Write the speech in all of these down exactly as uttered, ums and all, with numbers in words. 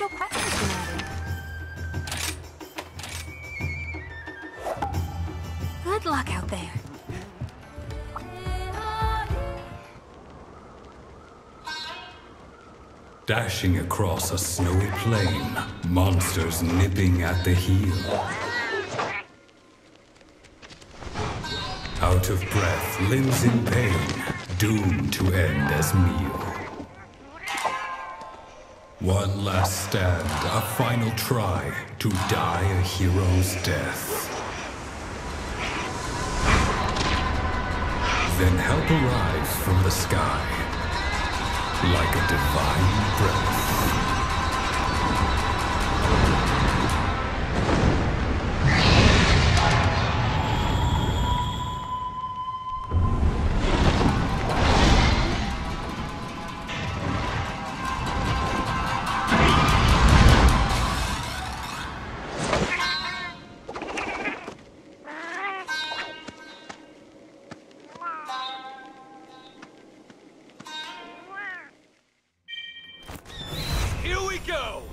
additional questions been added? Good luck out there. Dashing across a snowy plain, monsters nipping at the heel. Out of breath, limbs in pain, doomed to end as meal. One last stand, a final try, to die a hero's death. Then help arrives from the sky. Like a divine breath. Go!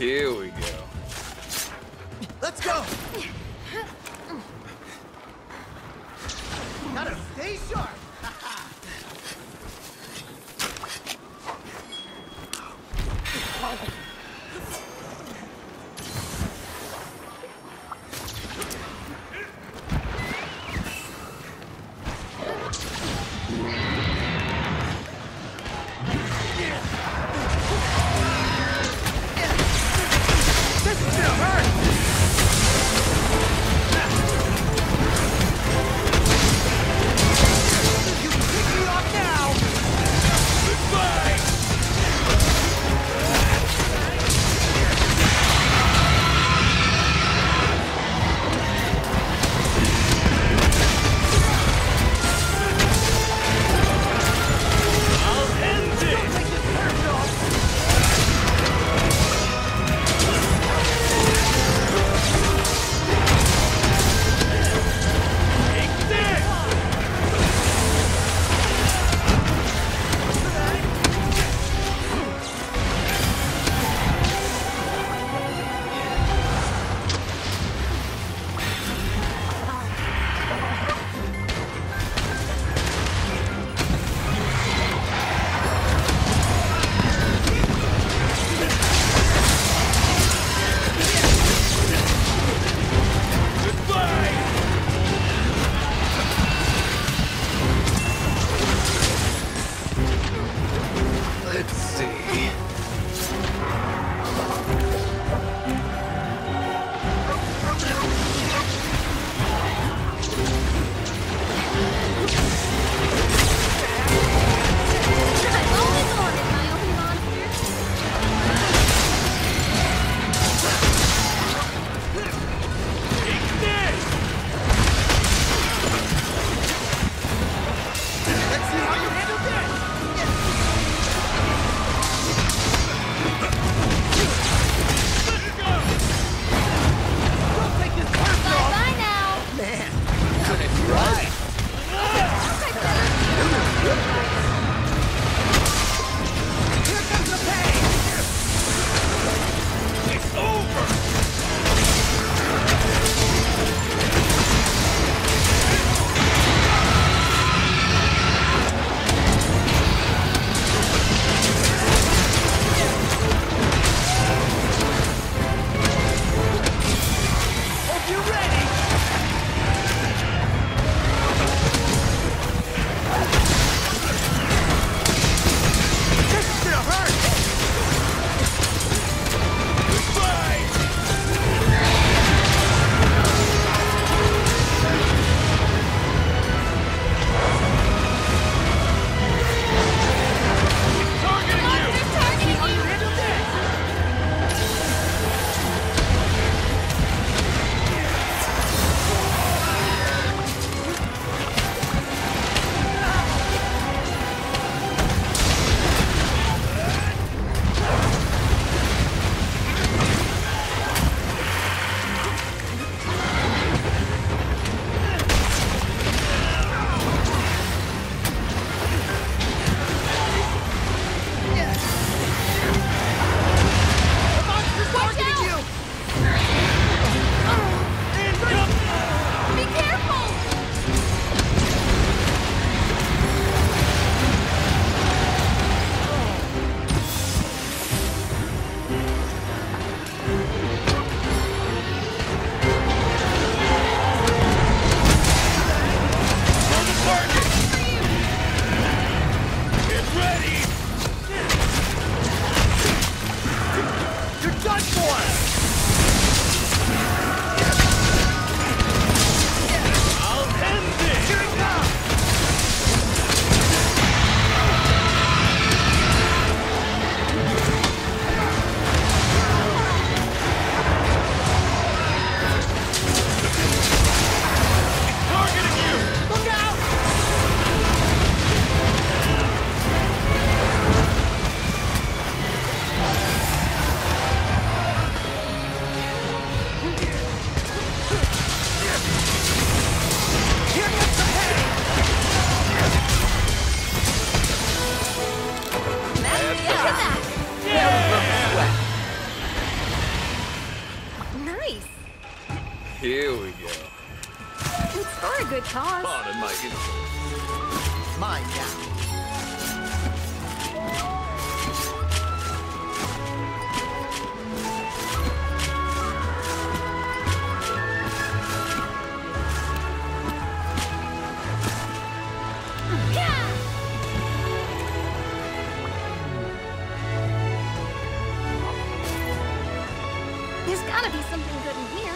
Here we go. Let's go. Gotta stay sharp. Here we go. It's for a good cause. Pardon my influence. My God. There's gotta be something good in here.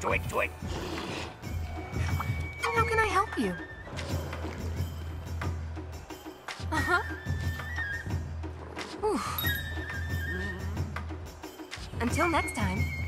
Twig, twig. How can I help you? Uh-huh. Ooh. Until next time.